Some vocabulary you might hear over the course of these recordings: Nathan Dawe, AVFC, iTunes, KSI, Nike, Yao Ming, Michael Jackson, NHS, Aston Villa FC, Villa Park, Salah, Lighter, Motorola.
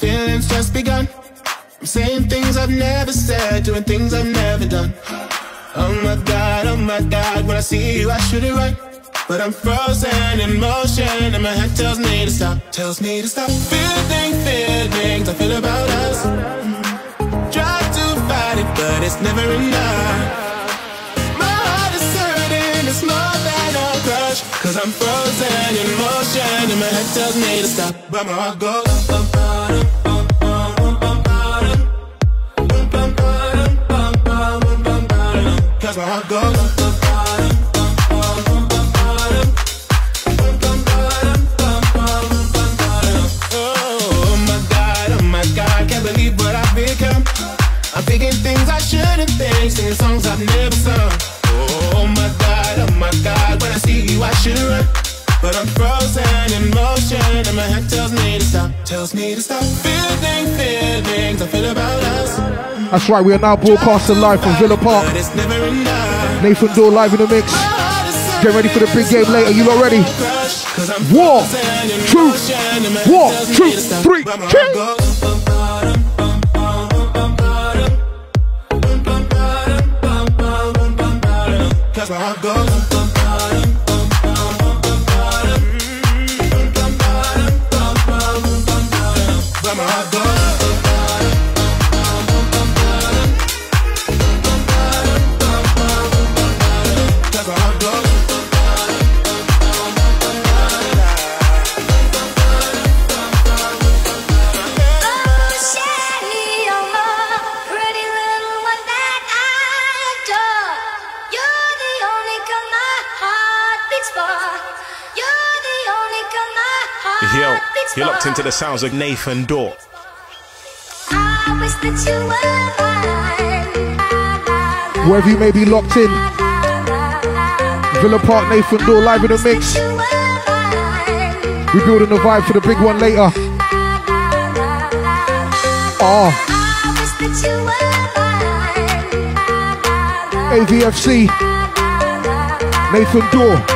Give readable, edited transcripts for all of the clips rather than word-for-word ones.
this feeling's just begun. I'm saying things I've never said, doing things I've never done. Oh my God, when I see you I should it right. But I'm frozen in motion and my head tells me to stop. Tells me to stop feeling things I feel about us. Try to fight it, but it's never enough. My heart is hurting, it's more than a crush. Cause I'm frozen in motion and my head tells me to stop. But my heart goes up. Cause my heart goes things I shouldn't think, singing songs I've never sung. Oh my God, when I see you I should run. But I'm frozen in motion and my head tells me to stop. Tells me to stop feeling things I feel about us. That's right, we are now broadcasting live from Villa Park. Nathan Dawe live in the mix. Get ready for the big game later, you lot ready? 1, 2, 1, 2, 3, kick! Cause my heart goes You're locked into the sounds of Nathan Dawe. I wish that you were mine. Wherever you may be locked in, Villa Park, Nathan Dawe live in the mix. We're building the vibe for the big one later. AVFC, Nathan Dawe.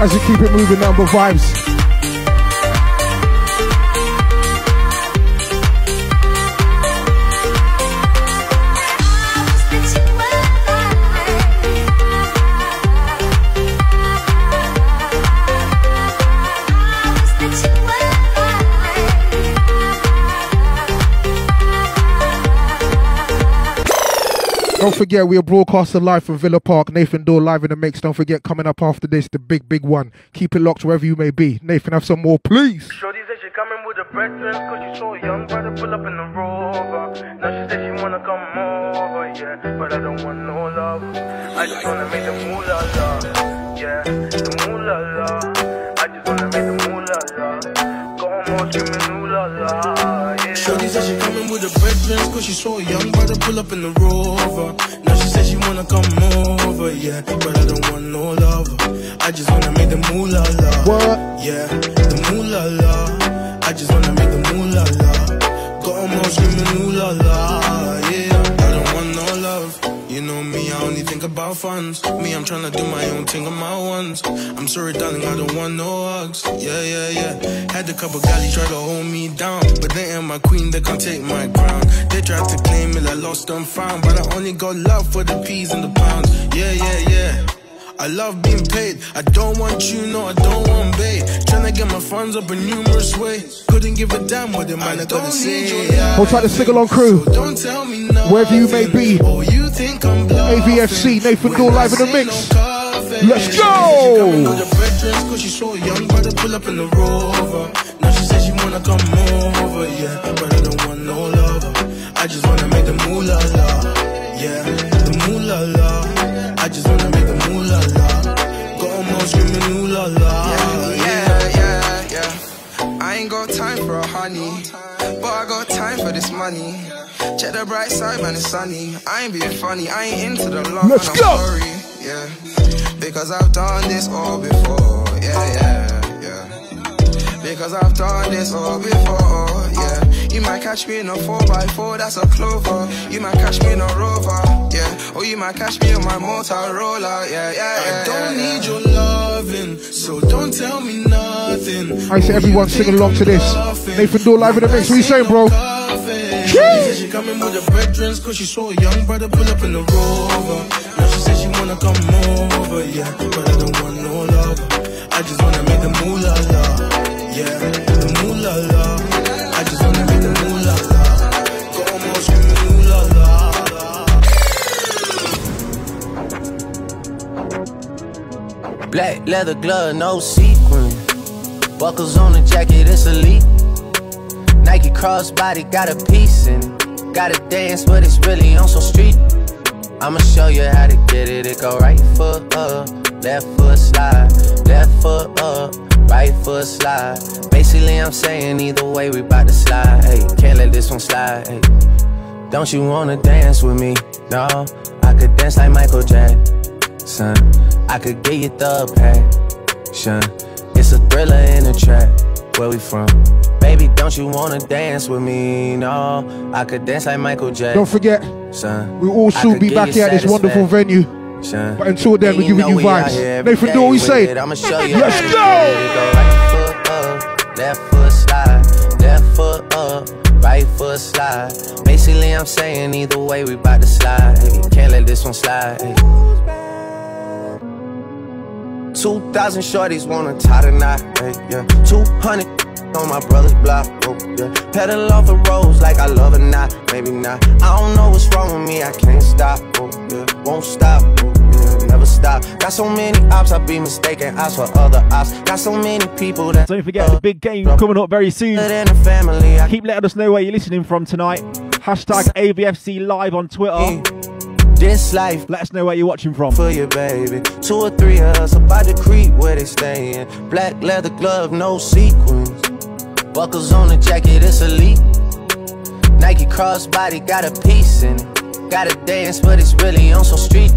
As you keep it moving, number vibes. Don't forget, we are broadcasting live from Villa Park. Nathan Dawe live in the mix. Don't forget, coming up after this, the big one. Keep it locked wherever you may be. Nathan, have some more, please. Shorty said she coming with a breakfast, cause you saw a young brother pull up in the Rover. Now she said she wanna come over, yeah. But I don't want no love. I just wanna make the moolah, yeah. The moolah, I just wanna make the moolah. Go home on, give me moolah, yeah. Shorty said she coming with a breakfast, cause she saw a young brother pull up in the Rover. She said she wanna come over, yeah, but I don't want no love. I just wanna make the moolah la. What? Yeah, the moolah la. I just wanna make the moolah la. Got 'em all screaming ooh la la, yeah. I don't want no love. You know me, I only think about funds. Me, I'm tryna do my own thing on my ones. I'm sorry, darling, I don't want no hugs. Yeah, yeah, yeah. Had a couple galley try to hold me down, but they ain't my queen, they can't take my crown. They tried to claim it, I lost and found, but I only got love for the P's and the pounds. Yeah, yeah, yeah. I love being paid. I don't want you, no, I don't want babe. Tryna get my funds up in numerous ways. Couldn't give a damn what the man I gotta say. We'll try to sing along, crew. So don't tell me nothing, wherever you may be. Oh, you think I'm bluffing. AVFC, Nathan Dawe live in the mix. No, let's go! She saw a young brother pull up in the Rover. Now she said she wanna come over, yeah, but I don't want no lover. I just wanna make the moolah la, yeah, the moolah la. I just wanna make the moolah la. Got 'em all screaming ooh la la. Yeah. I ain't got time for a honey, but I got time for this money. Check the bright side, man, it's sunny. I ain't being funny, I ain't into the love. Let's go. I'm sorry, yeah, because I've done this all before. Because I've done this all before, yeah. You might catch me in a 4x4, that's a clover. You might catch me in a rover, yeah. Or you might catch me on my Motorola, yeah. I don't need your loving, so don't tell me nothing. I say everyone sing along to this. Nathan Dawe live in the mix, what are you saying, bro? She said she coming with her brethren, cause she saw a young brother pull up in a rover. Now she said she wanna come over, yeah, but I don't want no love. I just wanna make the moolah la. Yeah, the moolah la. I just wanna make the moolah la. Go almost scream the moolah la. Black leather glove, no sequin. Buckles on the jacket, it's elite. Nike crossbody, got a piece in it. Gotta dance, but it's really on some street. I'ma show you how to get it. It go right foot up, left foot slide. Left foot up, right foot slide. Basically I'm saying either way we bout to slide. Hey, can't let this one slide. Hey, don't you wanna dance with me? No, I could dance like Michael Jackson. I could get you the passion. It's a thriller in a trap. Where we from? Baby, don't you wanna dance with me? No, I could dance like Michael Jackson. Don't forget, we'll all soon be back here at this wonderful venue. But until then, we're giving you vibes. Nathan Dawe, we say, let's go! Right foot up, left foot slide. Left foot up, right foot slide. Basically, I'm saying either way, we bout to slide. Can't let this one slide. 2,000 shorties wanna tie the knot. 200 on my brother's block, oh yeah. Pedal off the roads like I love or not, maybe not. I don't know what's wrong with me, I can't stop, oh yeah. Won't stop, oh yeah, never stop. Got so many ops, I be mistaken ops for other ops. Got so many people that... Don't forget the big game coming up very soon. Family, keep letting us know where you're listening from tonight. Hashtag AVFC live on Twitter. This life, let us know where you're watching from. For you, baby. 2 or 3 of us about to creep where they staying. Black leather glove, no sequins. Buckles on the jacket, it's elite. Nike crossbody, got a piece in it. Gotta dance, but it's really on some street.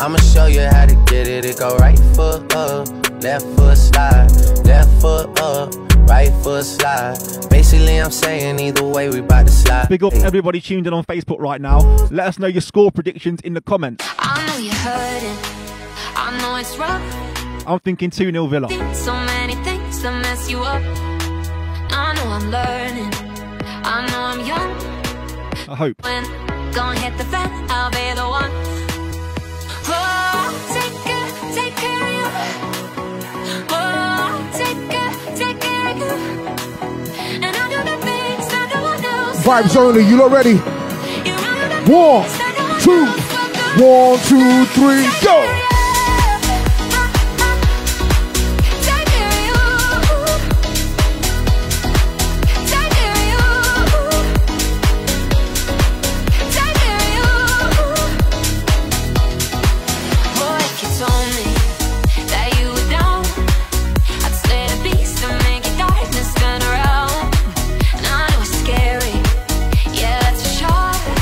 I'ma show you how to get it. It go right foot up, left foot slide. Left foot up, right foot slide. Basically, I'm saying either way, we bout to slide. Big up everybody tuned in on Facebook right now. Let us know your score predictions in the comments. I know you're hurting. I know it's rough. I'm thinking 2-0 Villa. So many things that mess you up. I know I'm learning, I know I'm young. I hope. When gonna hit the fan, I'll be the one. Oh, take care of you. Oh, take care of you. And I do the things that no one knows. Vibes only, you lot ready? 1, 2, 1, 2, 3, go!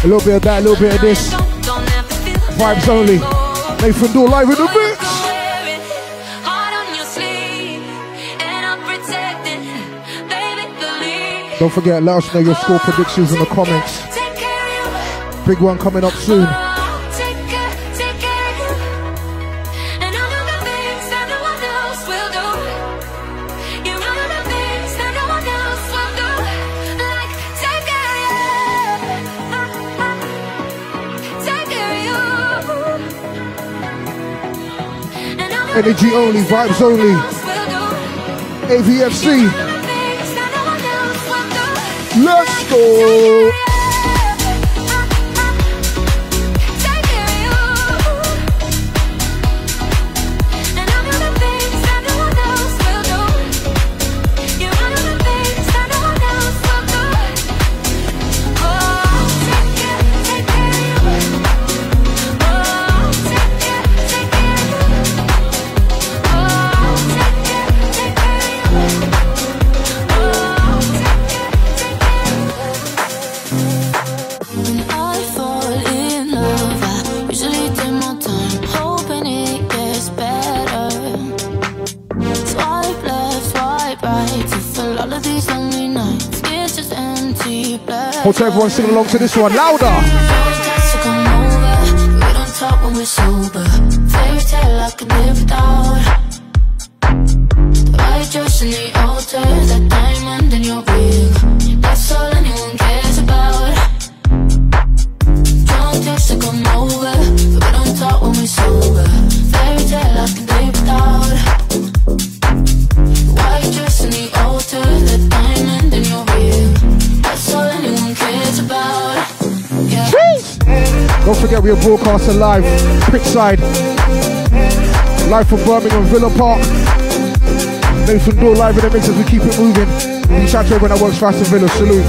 A little bit of that, a little bit of this. Vibes only. Nathan Dawe live in the mix. Don't forget, let us know your score predictions in the comments. Big one coming up soon. Energy only, vibes only. AVFC. Let's go. Also, everyone sing along to this one louder. So come over. We don't talk when we're sober. Fairy tale I could live without. White dress in the altar, that diamond in your wig. That's all anyone cares about. Don't text to come over. We don't talk when we're sober. Fairy tale I could live without. White dress in the altar, that diamond in your wig. That's all anyone cares about. Yeah. Don't forget we are broadcasting live, Prickside, live from Birmingham, Villa Park. Nathan Dawe live in the mix as we keep it moving. Big shout out to everyone that works for Aston Villa. Salute.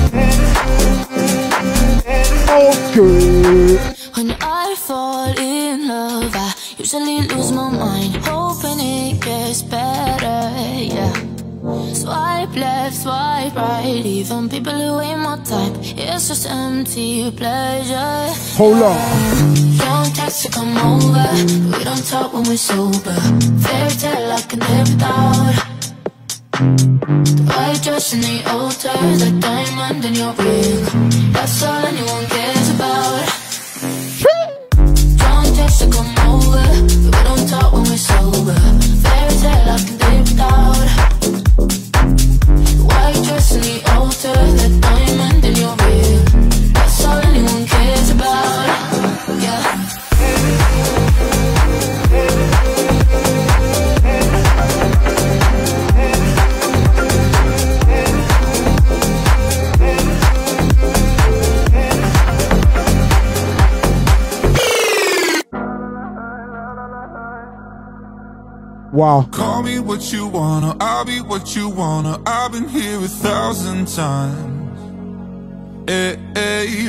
Okay. When I fall in love, I usually lose my mind, hoping it gets better. Yeah. Swipe left, swipe right. Even people who ain't my type, it's just empty pleasure. Hold on. Don't text to come over. We don't talk when we're sober. Fairy tale I can live without. The white dress in the altar, the diamond in your ring. That's all anyone cares about. Don't text to come over. We don't talk when we're sober. Fairy tale I can live without. In the altar, that diamond in your ear. That's all anyone cares about. Wow. Call me what you wanna, I'll be what you wanna. I've been here 1,000 times. Hey,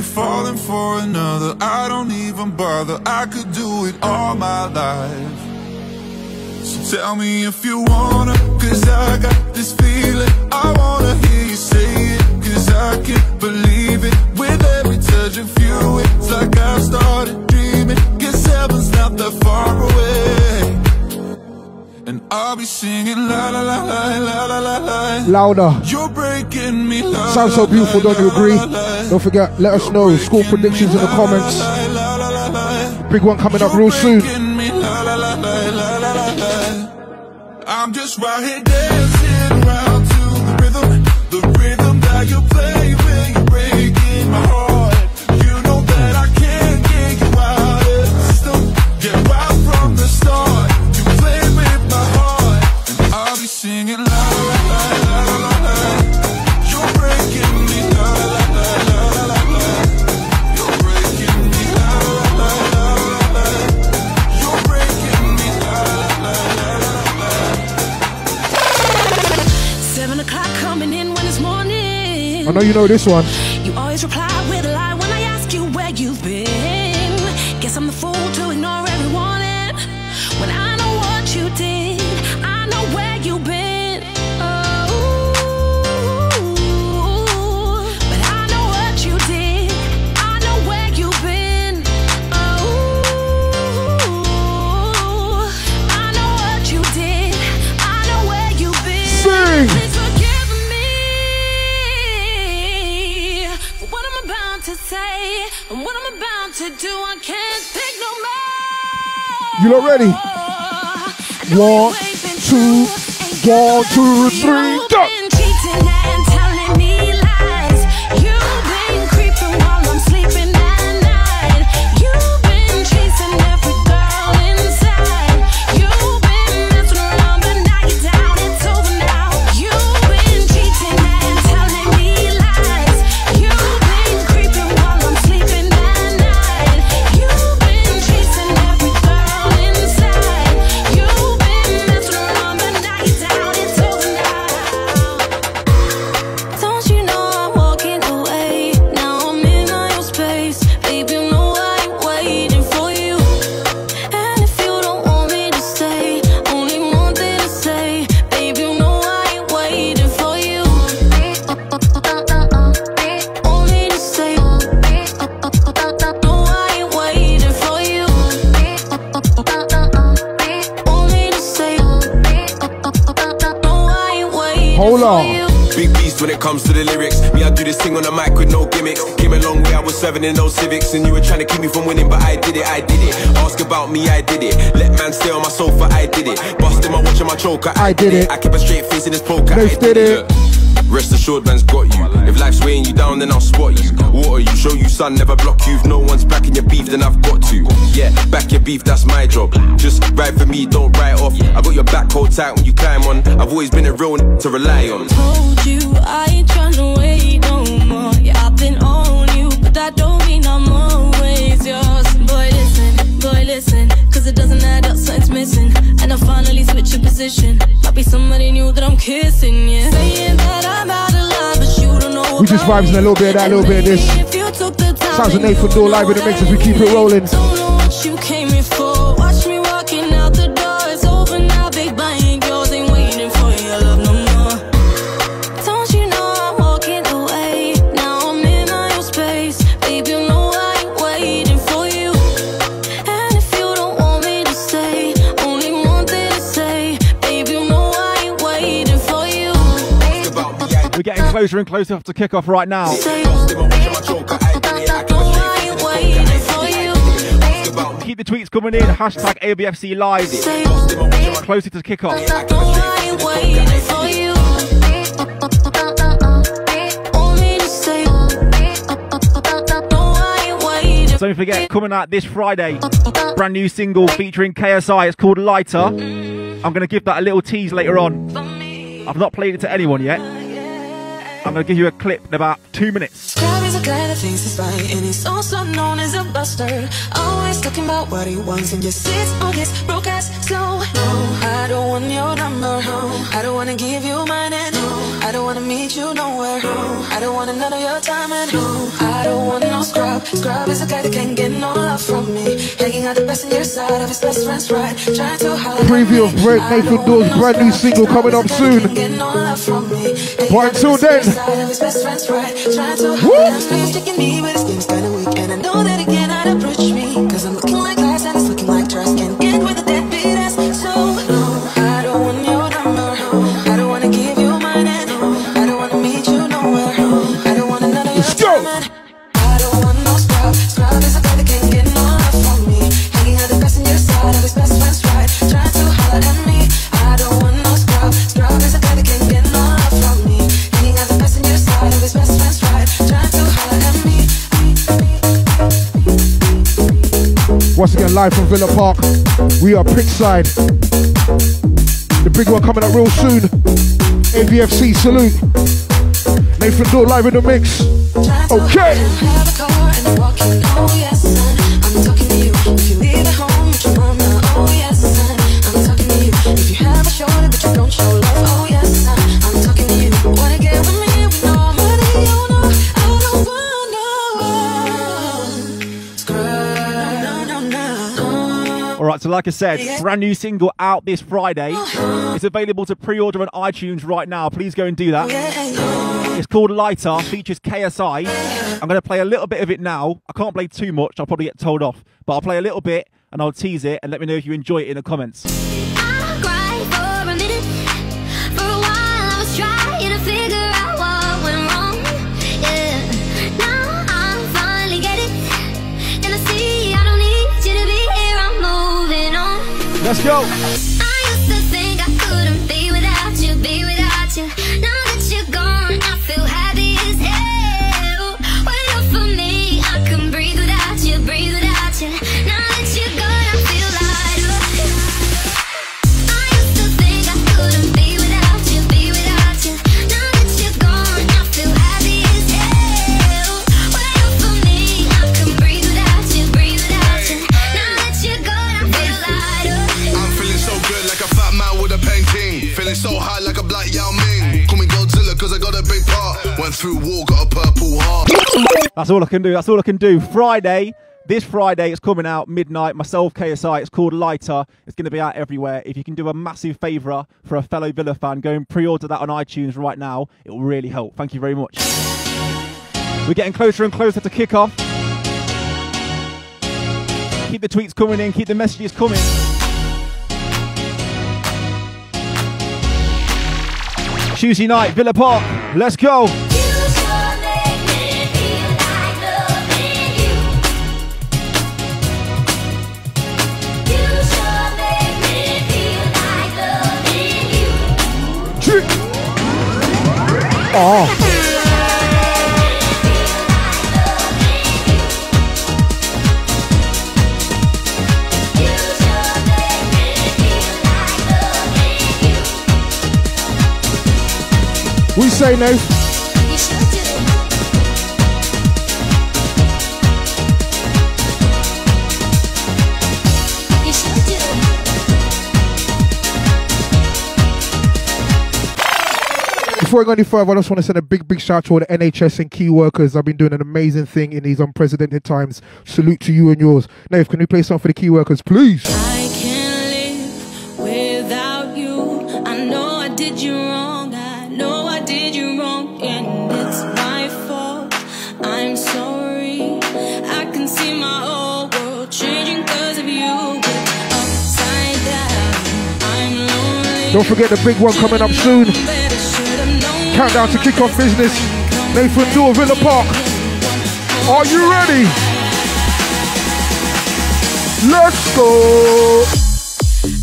falling for another, I don't even bother. I could do it all my life. So tell me if you wanna, cause I got this feeling. I wanna hear you say it, cause I can't believe it. With every touch of you, it's like I've started dreaming. Guess heaven's not that far away. And I'll be singing la la la la la la la la. Louder. You're breaking me. La, sounds so beautiful, don't you agree? La, la, la. Don't forget, let us know score predictions in the comments. La, la, la, la, la. Big one coming up real soon. Me, la, la, la, la, la, la. I'm just right here dancing round to the rhythm that you play when you're breaking my heart. I know you know this one. You always reply with a lie when I ask you where you've been. Guess I'm the fool to ignore every warning. When I know what you did, I know where you've been. Oh, but I know what you did, I know where you've been. Oh, I know what you did, I know where you've been. Sing. You not ready? 1, 2, 1, 2, 3, go! Big beast when it comes to the lyrics. Me, I do this thing on the mic with no gimmicks. Came a long way, I was serving in those civics, and you were trying to keep me from winning, but I did it, I did it. Ask about me, I did it. Let man stay on my sofa, I did it. Bust in my watch and my choker, I did it. I keep a straight face in this poker, I did it. Rest assured, man's got you. If life's weighing you down, then I'll spot you. Water you, show you sun, never block you. If no one's backing your beef, then I've got to. Yeah, back your beef, that's my job. Just ride for me, don't ride off. I got your back, hold tight when you climb on. I've always been a real to rely on. Told you I ain't trying to wait no more. Yeah, I've been on you, but that don't mean I'm always yours. Boy, listen, cause it doesn't add up, something's missing. And I finally switch your position. Might be somebody new that I'm kissing, yeah. Saying that I'm out of line, but you don't know about me. We just vibes in a little bit of that, a little bit of this. Sounds like Nathan Dawe live in the mix as we keep it rolling. Don't know what you came here for. Watch me walking out the door, it's over now, big bye ain't yours, ain't waiting for your love no more. Don't you know I'm walking away? Now I'm in all your space, babe, you know I ain't waiting for you. And if you don't want me to stay, only one thing to say, babe, you know I ain't waiting for you. We're getting closer and closer up to kickoff right now. Keep the tweets coming in, hashtag ABFC live. Closer to kickoff. Don't forget, coming out this Friday, brand new single featuring KSI. It's called Lighter. I'm going to give that a little tease later on. I've not played it to anyone yet. I'm going to give you a clip in about 2 minutes. A guy that thinks he's fine, and he's also known as a buster. Always talking about what he wants and just sits on his broke ass slow. No, I don't want your number. No, I don't wanna give you mine. And no, I don't wanna meet you nowhere. No, I don't wanna none of your time. And no, I don't want no scrub. Scrub is a guy that can't get no love from me. Hanging out the passenger side of his best friend's ride, trying to holler. Preview of Break, Nathan Dawe's brand new single coming up soon. But until then, woo! It's taking me, but it seems kind of weak, and I know that it cannot approach me, cause I'm looking like glass and it's looking like trash. Can't get with a dead beat ass, so no, I don't want your number. I don't want to give you mine, and I don't want to meet you nowhere. I don't want another your time, and I don't want no scrub. Scrub is a guy that can't get no love from me. Hanging out the passenger side of his best friend's ride, trying to holler at me. I don't want no scrub. Scrub is a guy that can't get no love from me. Hanging out the passenger side of his best friend's ride, trying to. Once again, live from Villa Park, we are pitchside. The big one coming up real soon. ABFC salute. Nathan Dawe live in the mix. Okay. I'm talking to you. If you leave at home with your mama, oh yes, son. I'm talking to you. If you have a shorty but you don't show love, oh yes, son. I'm talking to you. Wanna get with me with no money, oh no, I don't want no scrub. Alright, so like I said, brand new single out this Friday. It's available to pre-order on iTunes right now. Please go and do that. It's called Lighter, features KSI. I'm going to play a little bit of it now. I can't play too much, I'll probably get told off. But I'll play a little bit and I'll tease it and let me know if you enjoy it in the comments. Let's go. I used to think I couldn't be without you, now that you're gone, I feel happy as hell. Wait up for me, I can breathe without you, now that you're gone, I feel lighter. I used to think I couldn't be without you, now that you're gone, I feel happy as hell. Wait up for me, I can breathe without you, now that you're gone, I feel lighter. Like a fat man with a painting, feeling so high like a black Yao Ming. Call me Godzilla cause I got a big part. Went through war, got a purple heart. That's all I can do, that's all I can do. Friday, this Friday, it's coming out midnight. Myself, KSI, it's called Lighter. It's going to be out everywhere. If you can do a massive favour for a fellow Villa fan, go and pre-order that on iTunes right now. It will really help. Thank you very much. We're getting closer and closer to kickoff. Keep the tweets coming in, keep the messages coming. Tuesday night, Villa Park. Let's go. Oh. We say no. Before I go any further, I just want to send a big shout out to all the NHS and key workers. I've been doing an amazing thing in these unprecedented times. Salute to you and yours. Nath, can we play something for the key workers, please? I can't live without you. I know I did you wrong. I know I did you wrong. And it's my fault. I'm sorry. I can see my whole world changing because of you. Upside down, I'm lonely. Don't forget the big one coming up soon. Countdown to kick off business. Nathan Dawe, Villa Park. Are you ready? Let's go.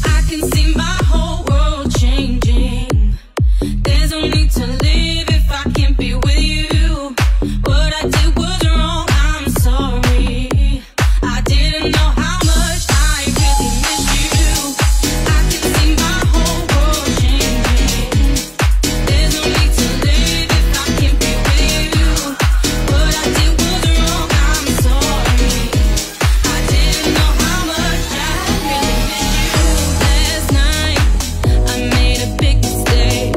I can see my whole world changing. There's no need to live if I can't be with you. What I did was wrong. I'm sorry. I didn't know how much I really missed you. I can see my whole world changing. There's no need to live if I can't be with you. What I did was wrong. I'm sorry. I didn't know how much I really missed you. Last night I made a big mistake.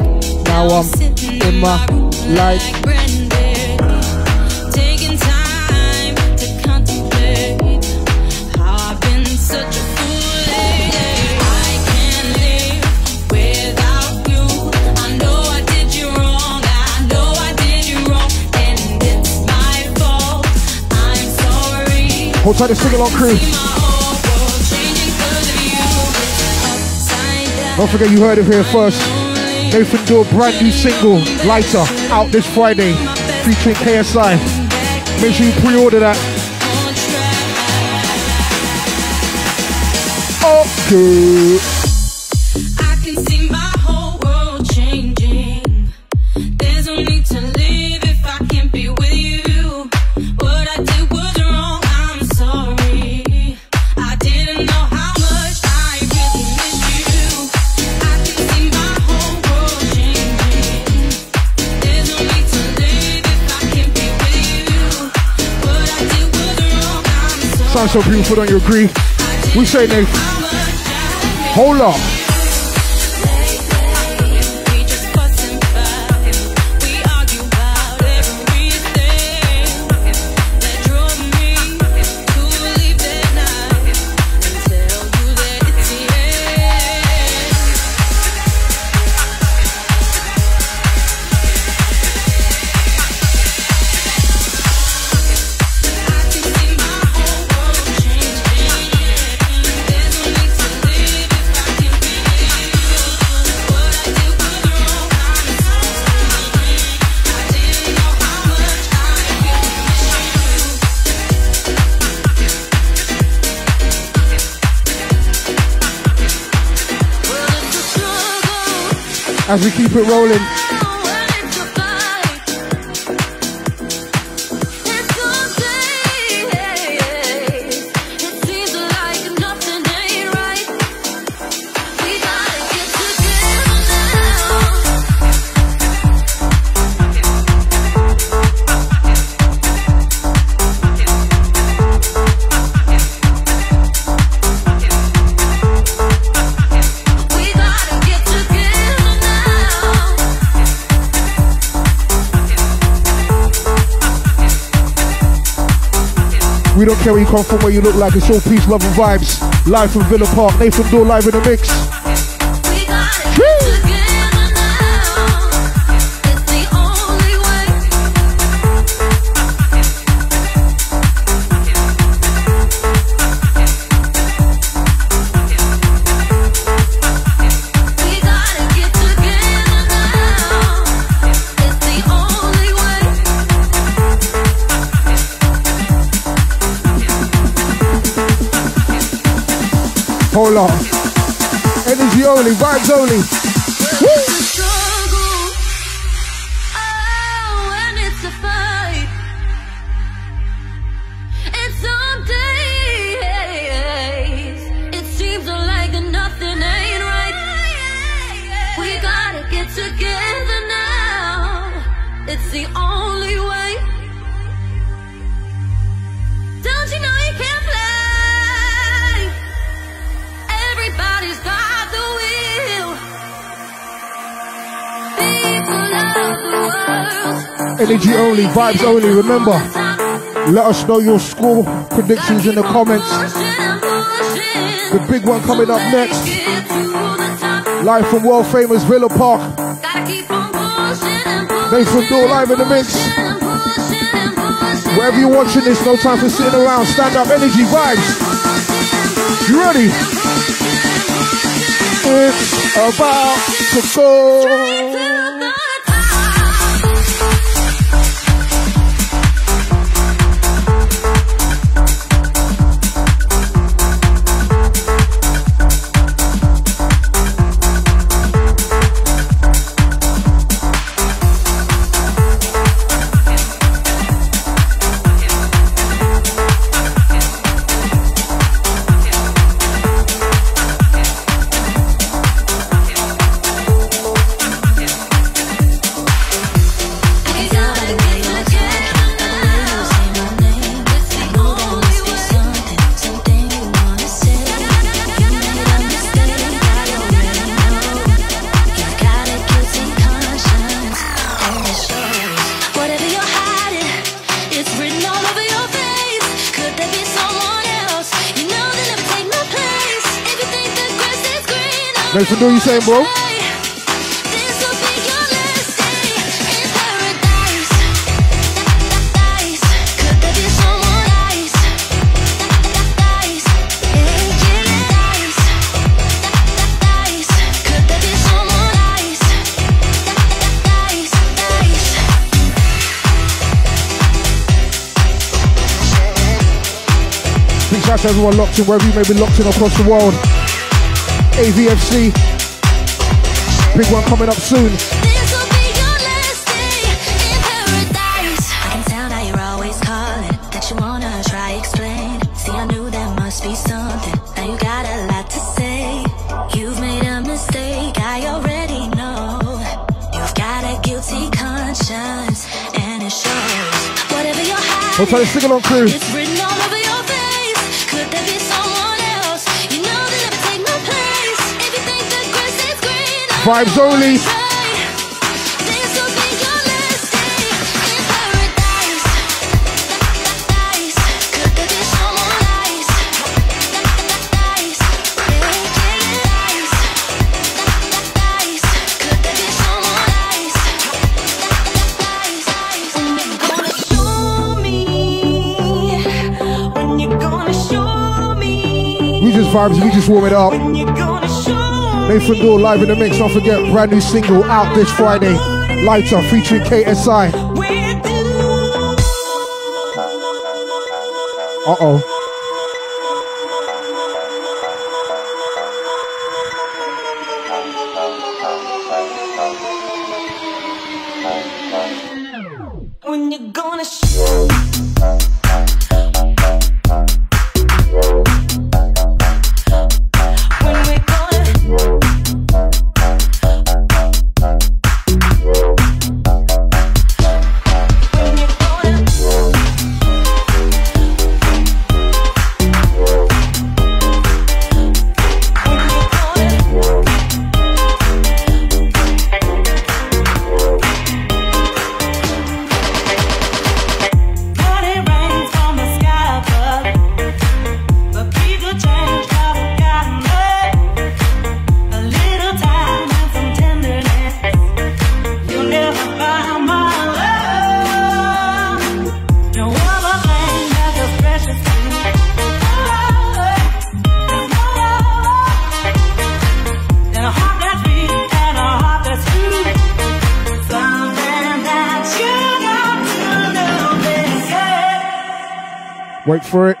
Now I'm sitting in my life like Brendan, taking time to contemplate how I've been such a fool lately. I can't live without you. I know I did you wrong. I know I did you wrong. And it's my fault. I'm sorry. Hold tight to sing along, crew. Don't forget you heard it here first. Nathan Dawe, brand new single, Lighter, out this Friday, featuring KSI. Make sure you pre-order that. Okay. I can see my whole world changing. There's no need to live if I can't be with you. What I did was wrong. I'm sorry. I didn't know how much I really missed you. I can see my whole world changing. There's no need to live if I can't be with you. What I did was wrong. I'm sorry. Sounds so beautiful, don't you agree? We say Nath. Hold up. As we keep it rolling. We don't care where you come from, where you look like. It's all peace, love and vibes. Live from Villa Park. Nathan Dawe live in the mix. Whole lot. Energy only, vibes only. Woo! It's the only way. Don't you know you can't play? Everybody's got the wheel. People of the world. Energy only, vibes only. Remember, let us know your score predictions in the comments. The big one coming up next. Live from world famous Villa Park. Nathan Dawe live in the mix. Wherever you're watching this, no time for sitting around. Stand up, energy, vibes. You ready? It's about to go. Nathan, what are you saying, bro? Big shout out to everyone locked in, wherever you may be locked in across the world. AVFC, big one coming up soon. This will be your last day in paradise. I can tell that you're always calling, that you wanna try explain. See, I knew there must be something. Now you got a lot to say. You've made a mistake, I already know. You've got a guilty conscience, and it shows. Whatever you're hiding, we'll try to sing along, crew. It's written all over your face. Could there be someone? Vibes only. We just vibes, we just warm it up. Nathan Dawe live in the mix. Don't forget, brand new single out this Friday. Lighter featuring KSI. When you're gonna show. Wait for it.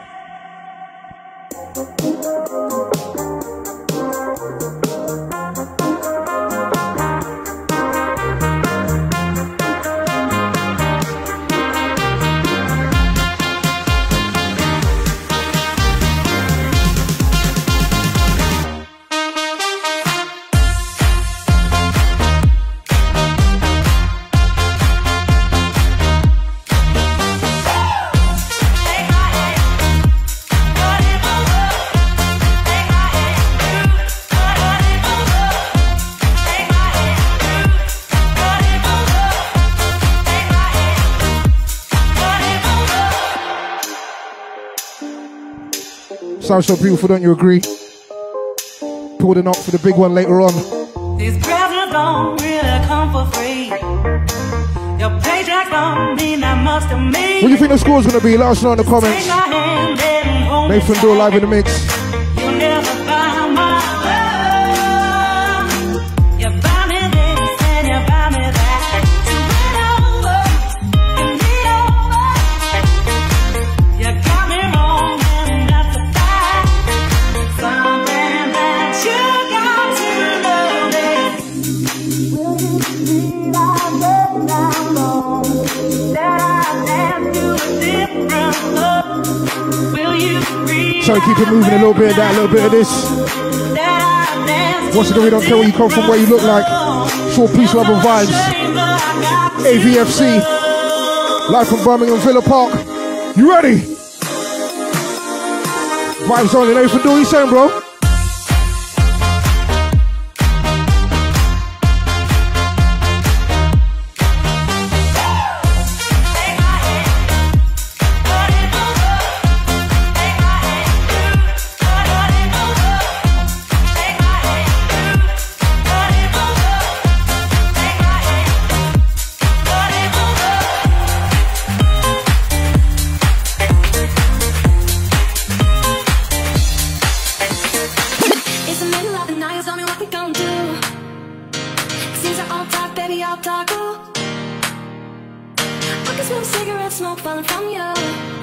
sounds so beautiful, don't you agree? Pulling up for the big one later on. These brothers don't really come for free. Your paycheck don't mean that much to me. What do you think the score's gonna be? Let us know in the comments. Nathan Dawe live in the mix. So keep it moving, a little bit of that, a little bit of this. Once again, we don't care where you come from, where you look like. Short peace, love and vibes. AVFC, live from Birmingham, Villa Park. You ready? Vibes only, Nathan Dawe, you saying, bro?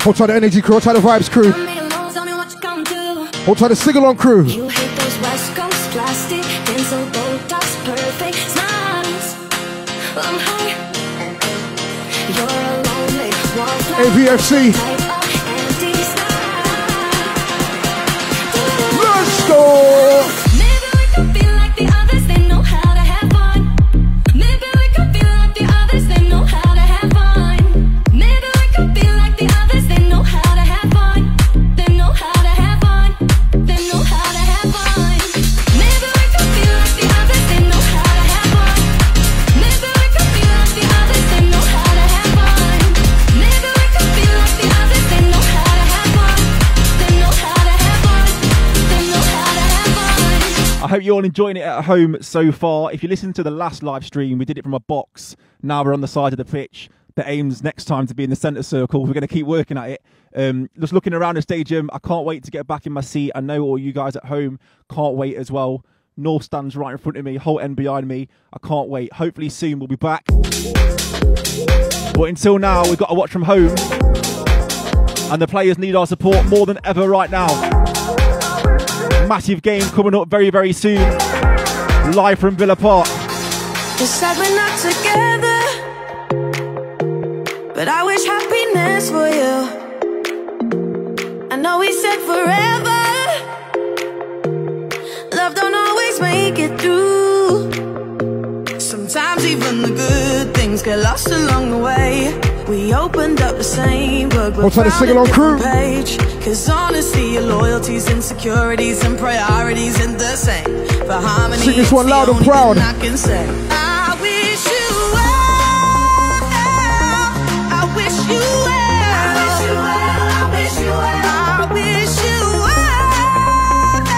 Hold tight the energy crew, hold tight the vibes crew. Hold tight the sing-along crew. You hate those West Coast plastic, pencil, Botox, perfect smiles. I'm high. You're a lonely wallflower. AVFC. Let's go! Maybe we could be like the others, they know how to have fun. Maybe we could be like the others, they know how to have fun. Maybe we could be like the others. I hope you're all enjoying it at home so far. If you listen to the last live stream, we did it from a box. Now we're on the side of the pitch. The aim's next time to be in the centre circle. We're going to keep working at it. Just looking around the stadium, I can't wait to get back in my seat. I know all you guys at home can't wait as well. North stands right in front of me, Holt End behind me. I can't wait. Hopefully soon we'll be back. But until now, we've got to watch from home. And the players need our support more than ever right now. Massive game coming up very, very soon. Live from Villa Park. It's sad we're not together, but I wish happiness for you. I know we said forever. Love don't always make it through. Sometimes even the good things get lost along the way. We opened up the same book, but we're on a different page. Cause honestly, your loyalties, insecurities, and priorities in the same. For harmony, sing this one loud and proud. I can say, I wish you well. I wish you well. I wish you well. I wish you well.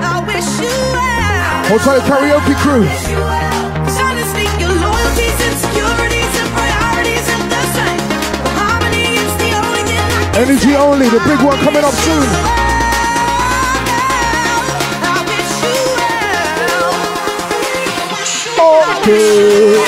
I wish you well. What's our karaoke crew? Cause honestly, your loyalties, insecurities, and priorities in the same. For harmony, it's the only thing I can say. Energy only, the big one coming up soon. Okay.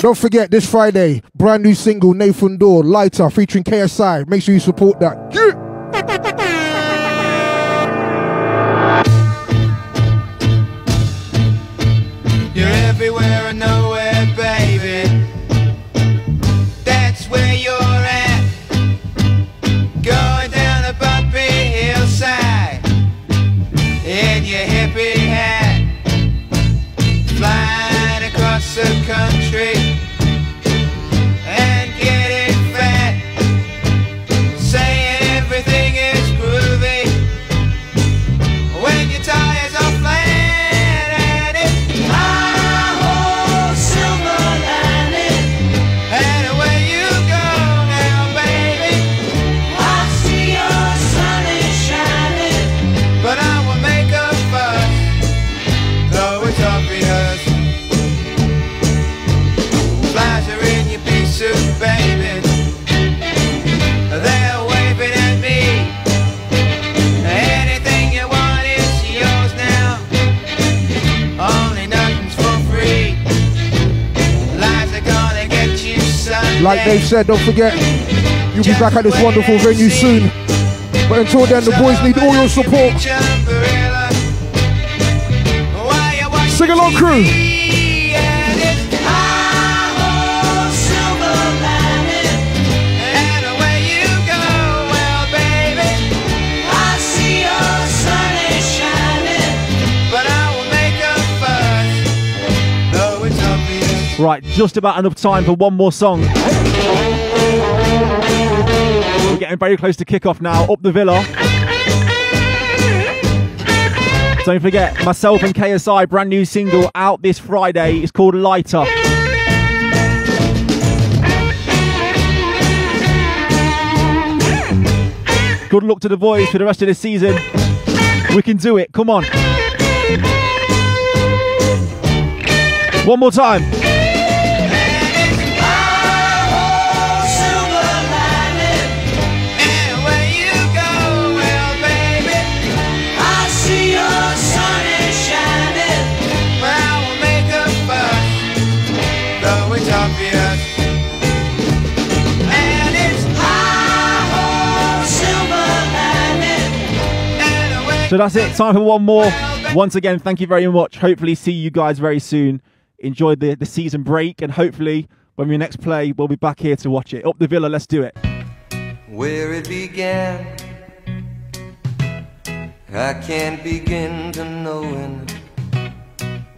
Don't forget, this Friday, brand new single, Nathan Dawe, Lighter, featuring KSI. Make sure you support that. Yeah. You're everywhere and nowhere, baby. That's where you're at. Going down a bumpy hillside in your hippie hat. Flying across the country. Like they've said, don't forget, you'll be back at this wonderful venue soon. But until then, the boys need all your support. Sing along, crew. Right, just about enough time for one more song. We're getting very close to kickoff now, up the Villa. Don't forget, myself and KSI, brand new single out this Friday. It's called Lighter. Good luck to the boys for the rest of the season. We can do it, come on. One more time. So that's it, time for one more. Once again, thank you very much. Hopefully see you guys very soon. Enjoy the season break, and hopefully when we next play, we'll be back here to watch it. Up the Villa, let's do it. Where it began, I can't begin to knowing,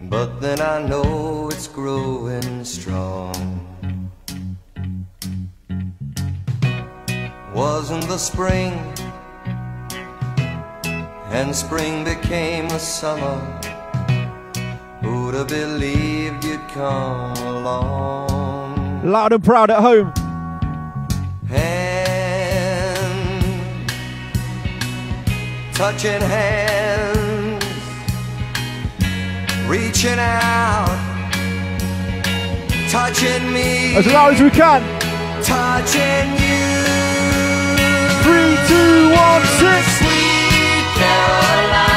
but then I know it's growing strong. Wasn't the spring, and spring became the summer. Who'd have believed you'd come along? Loud and proud at home. Hands, touching hands, reaching out, touching me. As loud as we can. Touching you. 3, 2, 1, 6. Caroline.